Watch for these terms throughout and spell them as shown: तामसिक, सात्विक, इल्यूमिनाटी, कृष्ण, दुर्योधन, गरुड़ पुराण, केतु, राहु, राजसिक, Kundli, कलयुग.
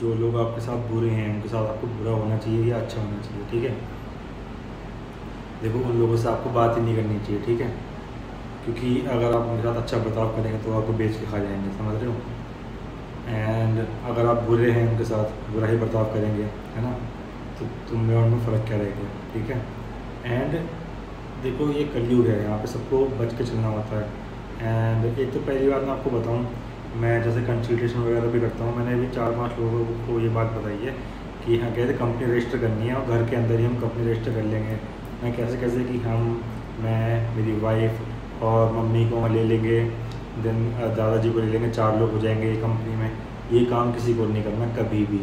जो लोग आपके साथ बुरे हैं उनके साथ आपको बुरा होना चाहिए या अच्छा होना चाहिए, ठीक है। देखो उन लोगों से आपको बात ही नहीं करनी चाहिए, ठीक है, क्योंकि अगर आप उनके साथ अच्छा बर्ताव करेंगे तो आपको बेच के खा जाएंगे, समझ रहे हो। एंड अगर आप बुरे हैं उनके साथ बुरा ही बर्ताव करेंगे, है ना, तो तुम्हें और उनमें फ़र्क क्या रहेगा, ठीक है। एंड देखो ये कलयुग है, यहाँ पे सबको बच के चलना होता है। एंड एक तो पहली बात मैं आपको बताऊँ, मैं जैसे कंसल्टेशन वगैरह भी करता हूँ, मैंने अभी 4-5 लोगों को ये बात बताई है कि हाँ कैसे कंपनी रजिस्टर करनी है और घर के अंदर ही हम कंपनी रजिस्टर कर लेंगे। मैं कैसे कैसे कि मैं मेरी वाइफ और मम्मी को ले लेंगे, देन दादाजी को ले लेंगे, 4 लोग हो जाएंगे ये कंपनी में। ये काम किसी को नहीं करना कभी भी,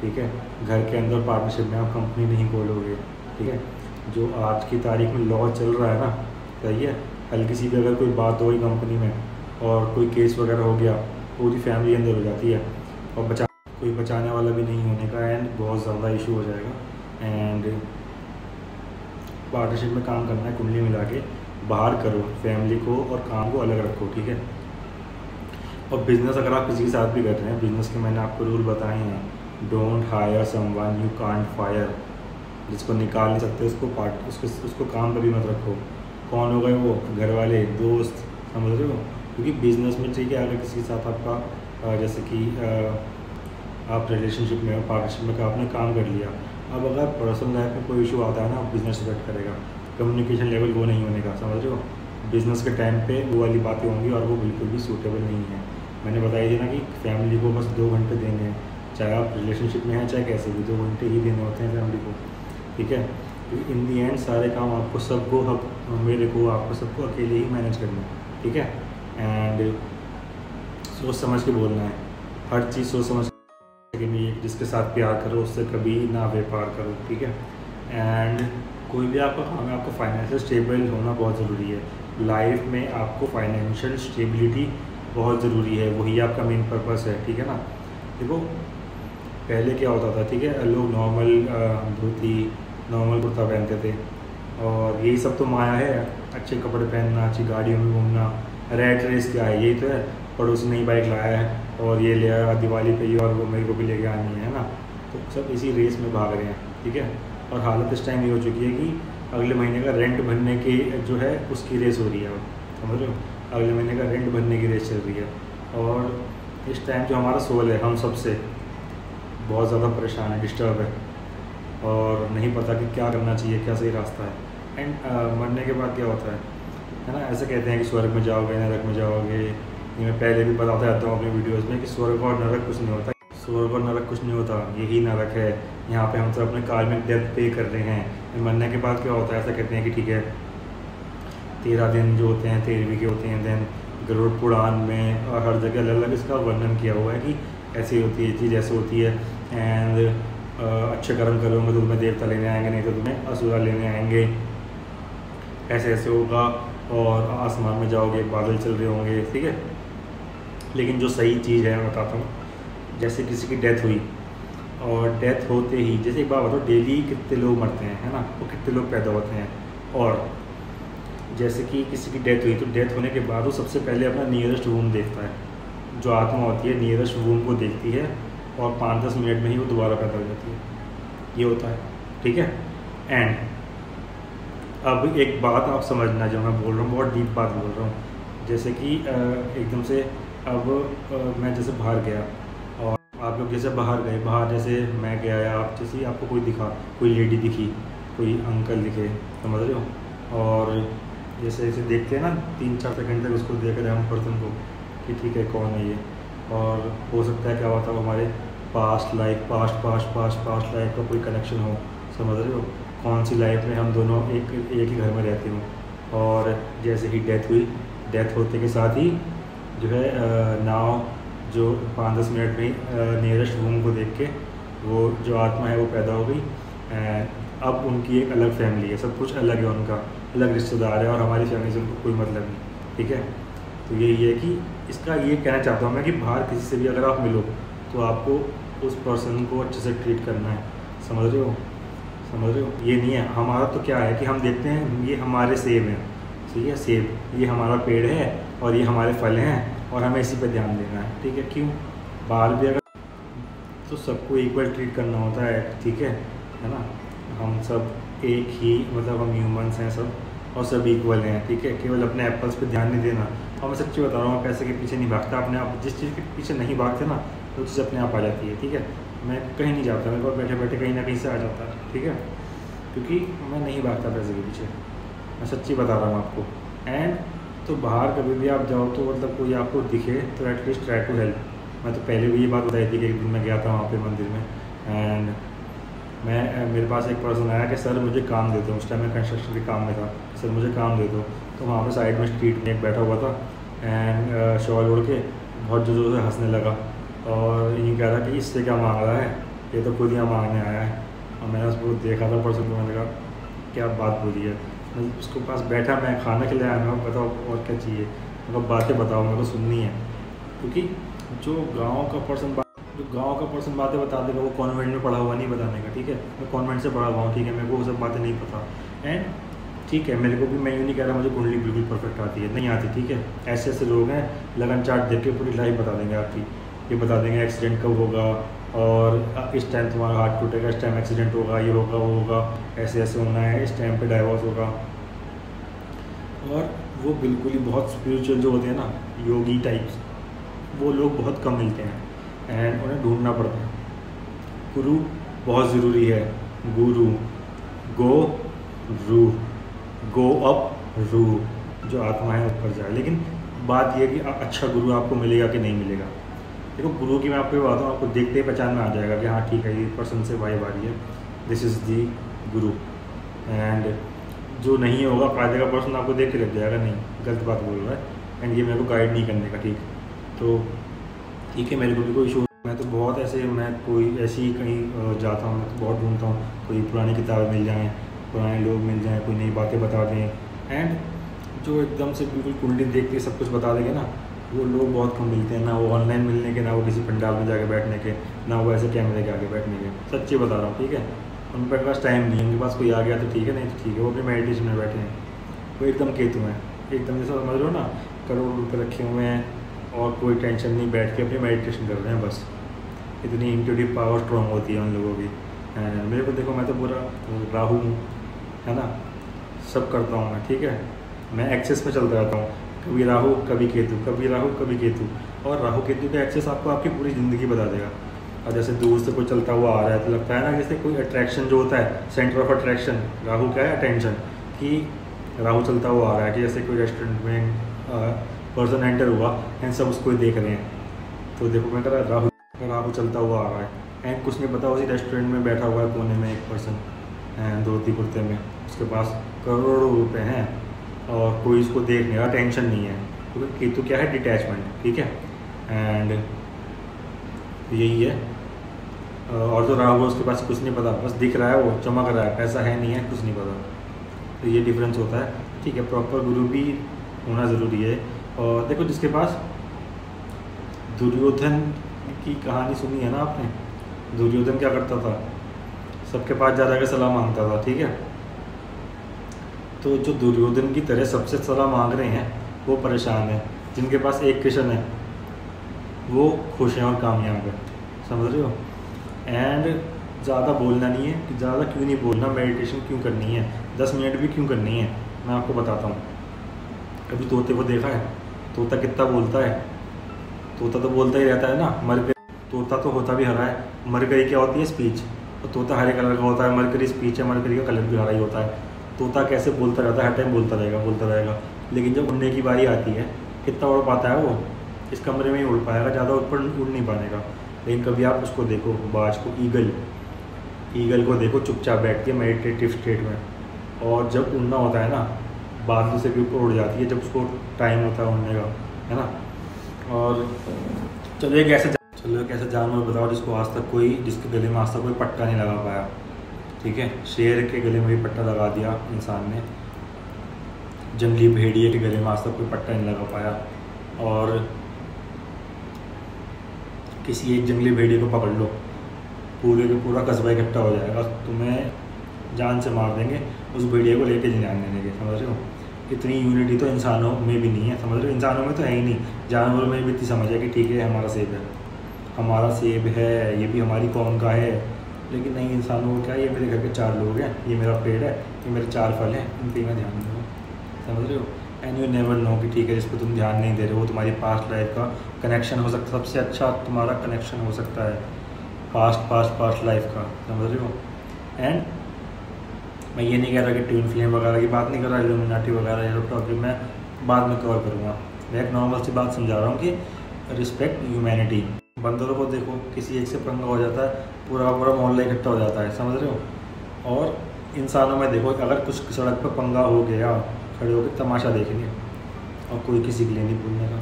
ठीक है। घर के अंदर पार्टनरशिप में आप कंपनी नहीं खोलोगे, ठीक है। जो आज की तारीख में लॉ चल रहा है ना, सही है, हल्की सी भी अगर कोई बात हो गई कंपनी में और कोई केस वगैरह हो गया, पूरी फैमिली अंदर हो जाती है और कोई बचाने वाला भी नहीं होने का, एंड बहुत ज़्यादा इशू हो जाएगा। एंड पार्टनरशिप में काम करना है कुंडली मिला के बाहर करो, फैमिली को और काम को अलग रखो, ठीक है। और बिज़नेस अगर आप किसी के साथ भी कर रहे हैं, बिज़नेस के मैंने आपको रूल बताए हैं, don't hire someone you can't fire, जिसको निकाल नहीं सकते उसको काम पर भी मत रखो। कौन हो गए वो? घर वाले, दोस्त, समझ रहे हो। क्योंकि बिजनेस में ठीक है, अगर किसी के साथ आपका जैसे कि आप रिलेशनशिप में पार्टनरशिप में आपने काम कर लिया, अब अगर पर्सनल लाइफ में कोई इशू आता है ना, बिजनेस इफेक्ट करेगा, कम्युनिकेशन लेवल वो नहीं होने का, समझ रहे हो। बिजनेस के टाइम पे वो वाली बातें होंगी और वो बिल्कुल भी सूटेबल नहीं है। मैंने बताया थी ना कि फैमिली को बस 2 घंटे देने हैं, चाहे आप रिलेशनशिप में हैं चाहे कैसे भी, 2 घंटे ही देने होते हैं फैमिली को, ठीक है। क्योंकि इन दी एंड सारे काम आपको सबको, आपको सबको अकेले ही मैनेज करना है, ठीक है। एंड सोच समझ के बोलना है, हर चीज़ सोच समझ के। जिसके साथ प्यार करो उससे कभी ना व्यापार करो, ठीक है। एंड कोई भी आपका काम है, आपको फाइनेंशियल स्टेबल होना बहुत ज़रूरी है। लाइफ में आपको फाइनेंशियल स्टेबिलिटी बहुत ज़रूरी है, वही आपका मेन पर्पज़ है, ठीक है ना। देखो पहले क्या होता था, ठीक है, लोग नॉर्मल धोती नॉर्मल कुर्ता पहनते थे और यही सब तो माया है। अच्छे कपड़े पहनना, अच्छी गाड़ियों में घूमना, रेट रेस क्या है, यही तो है। पड़ोसी नई बाइक लाया है और ये ले आया दिवाली पे ही और वो मेरे को भी लेके आनी है ना, तो सब इसी रेस में भाग रहे हैं, ठीक है। और हालत इस टाइम ये हो चुकी है कि अगले महीने का रेंट भरने की जो है उसकी रेस हो रही है, समझ लो, अगले महीने का रेंट भरने की रेस चल रही है। और इस टाइम जो हमारा सोल है, हम सबसे बहुत ज़्यादा परेशान है, डिस्टर्ब है और नहीं पता कि क्या करना चाहिए, क्या सही रास्ता है। एंड मरने के बाद क्या होता है ना, ऐसे कहते हैं कि स्वर्ग में जाओगे नरक में जाओगे, ये मैं पहले भी बताता रहता हूँ अपने वीडियोस में कि स्वर्ग और नरक कुछ नहीं होता, स्वर्ग और नरक कुछ नहीं होता, यही नरक है। यहाँ पे हम सब अपने कार्मिक डेथ पे कर रहे हैं। मरने के बाद क्या होता है, ऐसा कहते हैं कि ठीक है 13 दिन जो होते हैं 13वीं के होते हैं, दैन गरुड़ पुराण में और हर जगह अलग अलग इसका वर्णन किया हुआ है कि ऐसी होती है चीज़, ऐसे होती है। एंड अच्छे कर्म करोगे तो तुम्हें देवता लेने आएंगे, नहीं तो तुम्हें असुरा लेने आएंगे, ऐसे ऐसे होगा। और आसमान में जाओगे बादल चल रहे होंगे, ठीक है। लेकिन जो सही चीज़ है मैं बताता हूँ, जैसे किसी की डेथ हुई और डेथ होते ही, जैसे एक बात बताओ, डेली कितने लोग मरते हैं, है ना, और कितने लोग पैदा होते हैं। और जैसे कि किसी की डेथ हुई तो डेथ होने के बाद वो सबसे पहले अपना नियरेस्ट वूम देखता है, जो आत्मा होती है नियरेस्ट वूम को देखती है और 5-10 मिनट में ही वो दोबारा पैदा हो जाती है, ये होता है, ठीक है। एंड अब एक बात आप समझना, जो मैं बोल रहा हूँ बहुत डीप बात बोल रहा हूँ। जैसे कि एकदम से अब मैं जैसे बाहर गया और आप लोग जैसे बाहर गए, बाहर जैसे मैं गया या आप जैसे आपको कोई दिखा, कोई लेडी दिखी, कोई अंकल दिखे, समझ रहे हो। और जैसे जैसे देखते हैं ना 3-4 सेकेंड तक उसको देख रहे हैं हम पर्सन को कि ठीक है कौन है ये। और हो सकता है क्या होता हो हमारे पास्ट लाइफ का कोई कनेक्शन हो, समझ रहे हो, कौन सी लाइफ में हम दोनों एक ही घर में रहते हो। और जैसे ही डेथ हुई, डेथ होते के साथ ही जो है नाव जो 5-10 मिनट में नियरेस्ट वूम को देख के वो जो आत्मा है वो पैदा हो गई। अब उनकी एक अलग फैमिली है, सब कुछ अलग है, उनका अलग रिश्तेदार है और हमारी फैमिली से उनको कोई मतलब नहीं, ठीक है। तो यही है कि इसका ये कहना चाहता हूँ मैं कि बाहर किसी से भी अगर आप मिलो तो आपको उस पर्सन को अच्छे से ट्रीट करना है, समझ रहे हो। ये नहीं है हमारा, तो क्या है कि हम देखते हैं ये हमारे सेब हैं, ठीक है, सेब ये हमारा पेड़ है और ये हमारे फल हैं और हमें इसी पे ध्यान देना है, ठीक है। क्यों बाहर भी अगर तो सबको इक्वल ट्रीट करना होता है, ठीक है ना। हम सब एक ही, मतलब हम ह्यूमंस हैं सब, और सब इक्वल हैं, ठीक है। केवल अपने एप्पल्स पे ध्यान नहीं देना। और मैं सच्ची बता रहा हूँ, पैसे के पीछे नहीं भागता अपने आप। जिस चीज़ के पीछे नहीं भागते ना, वो चीज़ अपने आप आ जाती है, ठीक है। मैं कहीं नहीं जाता, मेरे को बैठे बैठे कहीं ना कहीं से आ जाता है, ठीक है, क्योंकि मैं नहीं भागता पैसे के पीछे। मैं सच्ची बता रहा हूँ आपको। एंड तो बाहर कभी भी आप जाओ तो मतलब कोई आपको दिखे तो एटलीस्ट ट्राई टू हेल्प। मैं तो पहले भी ये बात बताई थी कि एक दिन मैं गया था वहाँ पे मंदिर में, एंड मैं, मेरे पास एक पर्सन आया कि सर मुझे काम दे दो। उस टाइम मैं कंस्ट्रक्शन के काम में था। सर मुझे काम दे दो। तो वहाँ पर साइड में स्ट्रीट में एक बैठा हुआ था, एंड शॉल ओढ़ के बहुत जोर से हंसने लगा और ये कह रहा कि इससे क्या मांग रहा है, ये तो खुद यहाँ मांगने आया है। और मैंने उसको देखा था पर्सन को, मैंने कहा क्या बात बोली है। मैं उसके पास बैठा, मैं खाना खिलाया, मैं बताओ और क्या चाहिए, मतलब बातें बताओ, मेरे को सुननी है। क्योंकि जो गांव का पर्सन बातें बता देगा, वो कॉन्वेंट में पढ़ा हुआ नहीं बताने का, ठीक है। मैं कॉन्वेंट से पढ़ा हुआ हूँ, ठीक है, मेरे को वो सब बातें नहीं पता। एंड ठीक है, मेरे को भी, मैं यूँ नहीं कह रहा मुझे कुंडली बिल्कुल परफेक्ट आती है, नहीं आती, ठीक है। ऐसे ऐसे लोग हैं, लगन चार्ट देख के पूरी लाइफ बता देंगे आपकी। ये बता देंगे एक्सीडेंट कब होगा, और इस टाइम तुम्हारा हार्ट टूटेगा, इस टाइम एक्सीडेंट होगा, ये होगा, वो होगा, ऐसे ऐसे होना है, इस टाइम पे डाइवोर्स होगा। और वो बिल्कुल ही बहुत स्पिरिचुअल जो होते हैं ना, योगी टाइप्स, वो लोग बहुत कम मिलते हैं एंड उन्हें ढूंढना पड़ता है। गुरु बहुत ज़रूरी है, गुरु, गो रू, गो अप रू, जो आत्मा है ऊपर जाए। लेकिन बात यह कि अच्छा गुरु आपको मिलेगा कि नहीं मिलेगा। देखो गुरु की मैं आपको ये बताता हूँ, आपको देखते ही पहचान में आ जाएगा कि हाँ ठीक है, ये पर्सन से वाइब आ रही है, this is the Guru. And जो नहीं होगा कायदे का पर्सन, आपको देख के लग जाएगा नहीं गलत बात बोल रहा है, एंड ये मेरे को गाइड नहीं करने का, ठीक। तो ठीक है, मेरे को भी कोई इशू। मैं तो बहुत ऐसे, मैं कोई ऐसी कहीं जाता हूँ, मैं तो बहुत ढूंढता हूँ, कोई पुरानी किताबें मिल जाएँ, पुराने लोग मिल जाएँ, कोई नई बातें बता दें। एंड जो एकदम से बिल्कुल कुंडली देख के सब कुछ बता देंगे ना, वो लोग बहुत कम मिलते हैं। ना वो ऑनलाइन मिलने के, ना वो किसी पंडाल में जाके बैठने के, ना वो ऐसे कैमरे के आगे बैठने के। सच्ची बता रहा हूँ, ठीक है। उन पर पास टाइम नहीं है, उनके पास कोई आ गया तो ठीक है, नहीं तो ठीक है। वो अपने मेडिटेशन में बैठे हैं, वो एकदम केतु हैं, एकदम जैसे समझ लो ना, करोड़ रुपये रखे हुए हैं और कोई टेंशन नहीं, बैठ के अपनी मेडिटेशन कर रहे हैं बस। इतनी इंट्यूटिव पावर स्ट्रॉन्ग होती है उन लोगों की। मेरे को देखो, मैं तो पूरा राहु हूँ, है ना, सब करता हूँ मैं, ठीक है। मैं एक्सेस में चलता रहता हूँ, कभी राहु कभी केतु, कभी राहु कभी केतु। और राहु केतु का एक्सेस आपको आपकी पूरी ज़िंदगी बता देगा। और जैसे दूर से कोई चलता हुआ आ रहा है तो लगता है ना, जैसे कोई अट्रैक्शन जो होता है, सेंटर ऑफ अट्रैक्शन, राहु का है अटेंशन, कि राहु चलता हुआ आ रहा है, कि जैसे कोई रेस्टोरेंट में पर्सन एंटर हुआ एंड सब उसको देख रहे हैं। तो देखो मैं कह रहा, राहु चलता हुआ आ रहा है, एंड कुछ नहीं पता उसी रेस्टोरेंट में बैठा हुआ है कोने में एक पर्सन, एंड धोती कुर्ते में, उसके पास करोड़ों रुपये हैं और कोई इसको देखने का टेंशन नहीं है, क्योंकि केतु क्या है, डिटैचमेंट, ठीक है। एंड यही है। और जो राहु है उसके पास कुछ नहीं पता, बस दिख रहा है, वो चमक रहा है, पैसा है नहीं है, कुछ नहीं पता। तो ये डिफरेंस होता है, ठीक है। प्रॉपर गुरु भी होना ज़रूरी है। और देखो जिसके पास, दुर्योधन की कहानी सुनी है ना आपने, दुर्योधन क्या करता था, सबके पास जा जाकर सलाह मांगता था, ठीक है। तो जो दुर्योधन की तरह सबसे सलाह मांग रहे हैं वो परेशान है, जिनके पास एक कृष्ण है वो खुश हैं और कामयाब है, समझ रहे हो। एंड ज़्यादा बोलना नहीं है, ज़्यादा क्यों नहीं बोलना, मेडिटेशन क्यों करनी है, 10 मिनट भी क्यों करनी है, मैं आपको बताता हूँ। कभी तोते को देखा है, तोता कितना बोलता है, तोता तो बोलता ही रहता है ना, मर गई, तोता तो होता भी हरा है, मर गई क्या होती है, स्पीच, और तोता हरे कलर का होता है, मरकरी स्पीच है, मरकरी का कलर भी हरा ही होता है। तोता कैसे बोलता रहता है, हर टाइम बोलता रहेगा, लेकिन जब उड़ने की बारी आती है कितना उड़ पाता है, वो इस कमरे में ही उड़ पाएगा, ज़्यादा ऊपर उड़ नहीं पाएगा। लेकिन कभी आप उसको देखो, बाज को, ईगल को देखो, चुपचाप बैठ के मेडिटेटिव स्टेट में, और जब उड़ना होता है ना, बादलों से भी ऊपर उड़ जाती है जब उसको टाइम होता है उड़ने का, है ना। और चलो एक ऐसा जानवर बताओ जिसको आज तक कोई, जिसके गले में आज तक कोई पट्टा नहीं लगा पाया, ठीक है। शेर के गले में भी पट्टा लगा दिया इंसान ने, जंगली भेड़िए के गले में आज तक कोई पट्टा नहीं लगा पाया। और किसी एक जंगली भेड़िए को पकड़ लो, पूरे के पूरा कस्बा इकट्ठा हो जाएगा, तुम्हें जान से मार देंगे, उस भेड़िए को लेके नहीं जाने देंगे, समझ रहे हो। इतनी यूनिटी तो इंसानों में भी नहीं है, समझ रहे हो, इंसानों में तो है ही नहीं, जानवरों में भी इतनी समझ है कि ठीक है हमारा सेफ है, हमारा सेब है, ये भी हमारी कौम का है, लेकिन नहीं इंसानों को क्या, ये मेरे घर के चार लोग हैं, ये मेरा पेड़ है, ये मेरे चार फल हैं, इन पर मैं ध्यान दूँगा, समझ रहे हो। एंड यू नेवर नो कि ठीक है जिस पर तुम ध्यान नहीं दे रहे हो तुम्हारी पास्ट लाइफ का कनेक्शन हो सकता, सबसे अच्छा तुम्हारा कनेक्शन हो सकता है पास्ट लाइफ का, समझ रहे हो। एंड मैं ये नहीं कह रहा कि ट्विन फ्लेम वगैरह की बात नहीं कर रहा, इल्यूमिनाटी वगैरह ये टॉपिक मैं बाद में कवर करूँगा। मैं एक नॉर्मल सी बात समझा रहा हूँ कि रिस्पेक्ट ह्यूमैनिटी। बंदरों को देखो, किसी एक से पंगा हो जाता है पूरा मोहल्ला इकट्ठा हो जाता है, समझ रहे हो। और इंसानों में देखो, अगर कुछ सड़क पर पंगा हो गया खड़े होकर तमाशा देखेंगे और कोई किसी के लिए नहीं बोलने का,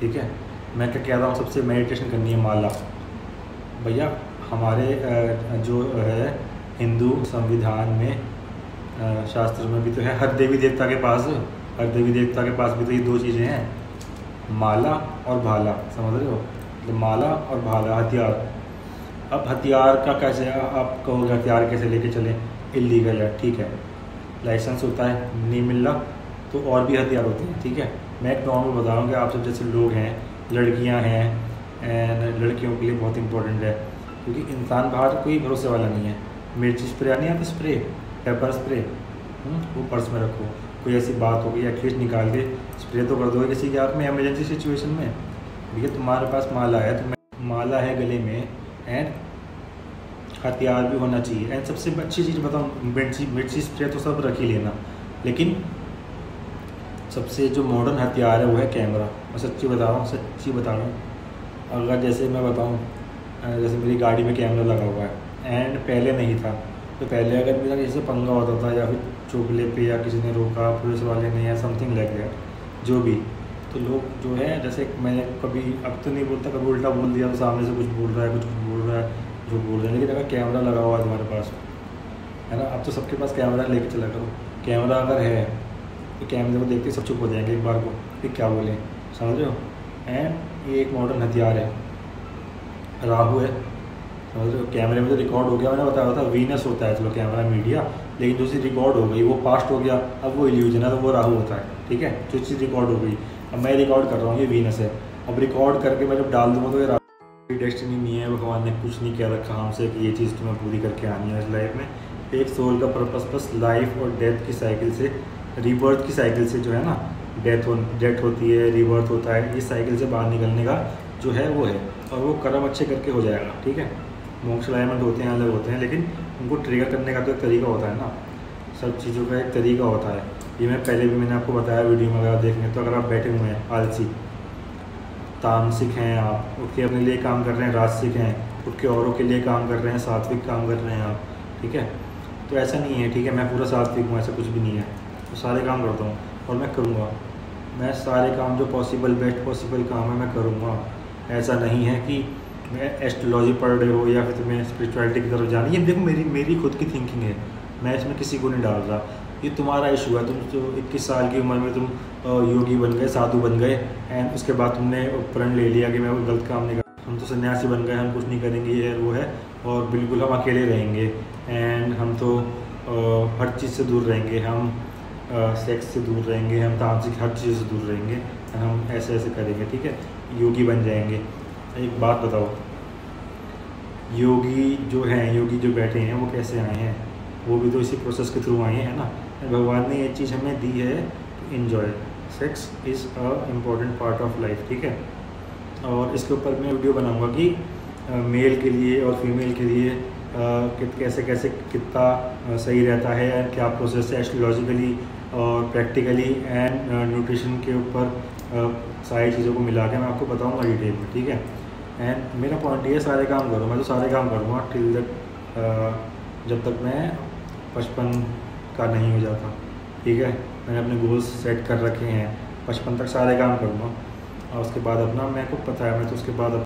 ठीक है। मैं क्या कह रहा हूँ, सबसे मेडिटेशन करनी है माला। भैया हमारे जो है हिंदू संविधान में, शास्त्र में भी तो है, हर देवी देवता के पास, हर देवी देवता के पास भी तो ये दो चीज़ें हैं, माला और भाला, समझ रहे हो। तो माला और भाला, हथियार। अब हथियार का कैसे आप कहोगे, हथियार कैसे लेके चलें, इलीगल है, ठीक है, लाइसेंस होता है, नहीं मिल रहा तो और भी हथियार होते हैं, ठीक है। मैं एक नॉर्मल बता रहा हूँ कि आप सब जैसे लोग हैं, लड़कियाँ हैं, एंड लड़कियों के लिए बहुत इंपॉर्टेंट है क्योंकि इंसान बाहर कोई भरोसे वाला नहीं है। मिर्च स्प्रे आनी आती, स्प्रे पेपर स्प्रे, वो पर्स में रखो, कोई ऐसी बात होगी एटलीस्ट निकाल के स्प्रे तो कर दो किसी के हाथ में, एमरजेंसी सिचुएशन में। भैया तुम्हारे पास माला है, तो माला है गले में, एंड हथियार भी होना चाहिए। एंड सबसे अच्छी चीज़ बताऊँ, मिर्ची स्प्रे तो सब रख ही लेना, लेकिन सबसे जो मॉडर्न हथियार है वो है कैमरा। मैं सच्ची बता रहा हूँ। अगर जैसे मैं बताऊँ, जैसे मेरी गाड़ी में कैमरा लगा हुआ है, एंड पहले नहीं था, तो पहले अगर मेरा किसी से पंगा होता था या फिर चोकले पे या किसी ने रोका पुलिस वाले ने या समथिंग लग गया जो भी, तो लोग जो है जैसे मैंने कभी, अब तो नहीं बोलता, कभी उल्टा बोल दिया तो सामने से कुछ बोल रहा है, कुछ बोल रहा है, जो बोल रहा है। लेकिन अगर कैमरा लगा हुआ है तुम्हारे पास, है ना, अब तो सबके पास कैमरा लेके चला करो। कैमरा अगर है तो कैमरे को देखते सब चुप हो जाएंगे एक बार को, फिर क्या बोलें, समझ रहे हो। एंड ये एक मॉडर्न हथियार है, राहु है, समझ रहे हो। कैमरे में जो रिकॉर्ड हो गया, मैंने बताया था वीनस होता है, चलो कैमरा मीडिया, लेकिन जो चीज़ रिकॉर्ड हो गई वो पास्ट हो गया, अब वो इल्यूजन है तो वो राहु होता है, ठीक है। जो चीज़ रिकॉर्ड हो गई, अब मैं रिकॉर्ड कर रहा हूँ, ये वीनस है, अब रिकॉर्ड करके मैं जब डाल दूँगा तो ये राहु, डेस्टिनी नहीं है, भगवान ने कुछ नहीं कह रखा हमसे कि ये चीज़ तुम्हें पूरी करके आनी है इस लाइफ में। एक सोल का पर्पस बस लाइफ और डेथ की साइकिल से, रिबर्थ की साइकिल से जो है ना, डेथ होती है, रिबर्थ होता है, इस साइकिल से बाहर निकलने का जो है वो है, और वो कर्म अच्छे करके हो जाएगा, ठीक है। मोक्ष अलाइनमेंट होते हैं, अलग होते हैं, लेकिन उनको ट्रिगर करने का तो एक तरीका होता है ना, सब चीज़ों का एक तरीका होता है। ये मैं पहले भी मैंने आपको बताया वीडियो वगैरह देखने, तो अगर आप बैठे हुए हैं आलसी, तामसिक हैं आप, उठ के अपने लिए काम कर रहे हैं, राजसिक हैं, उठ के औरों के लिए काम कर रहे हैं, सात्विक काम कर रहे हैं आप, ठीक है। तो ऐसा नहीं है, ठीक है, मैं पूरा सात्विक हूँ, ऐसा कुछ भी नहीं है, तो सारे काम करता हूँ और मैं करूँगा, मैं सारे काम जो पॉसिबल, बेस्ट पॉसिबल काम है मैं करूँगा। ऐसा नहीं है कि मैं एस्ट्रोलॉजी पढ़ रहे हो या फिर तुम्हें स्पिरिचुअलिटी की तरफ जाना, ये देखो मेरी खुद की थिंकिंग है, मैं इसमें किसी को नहीं डाल रहा, ये तुम्हारा इशू है। तुम जो 21 साल की उम्र में तुम योगी बन गए, साधु बन गए, एंड उसके बाद तुमने प्रण ले लिया कि मैं वो गलत काम नहीं कर, हम तो सन्यासी बन गए, हम कुछ नहीं करेंगे ये वो है, और बिल्कुल हम अकेले रहेंगे, एंड हम तो हर चीज़ से दूर रहेंगे, हम सेक्स से दूर रहेंगे, हम तामसिक हर चीज़ से दूर रहेंगे, हम ऐसे ऐसे करेंगे, ठीक है, योगी बन जाएंगे। एक बात बताओ, योगी जो बैठे हैं वो कैसे आए हैं, वो भी तो इसी प्रोसेस के थ्रू आए हैं ना, भगवान ने ये चीज़ हमें दी है to enjoy. Sex is a important part of life, ठीक है। और इसके ऊपर मैं वीडियो बनाऊँगा कि मेल के लिए और फीमेल के लिए कैसे कितना सही रहता है, क्या प्रोसेस है एस्ट्रोलॉजिकली और प्रैक्टिकली एंड न्यूट्रिशन के ऊपर, सारी चीज़ों को मिला के मैं आपको बताऊंगा डिटेल में, ठीक है। एंड मेरा पॉइंट ये है, सारे काम करो, मैं तो सारे काम करूँगा टिल तक जब तक मैं 55 का नहीं हो जाता, ठीक है। मैंने अपने गोल्स सेट कर रखे हैं, 55 तक सारे काम करूँगा, और उसके बाद अपना मेरे को पता है, मैं तो उसके बाद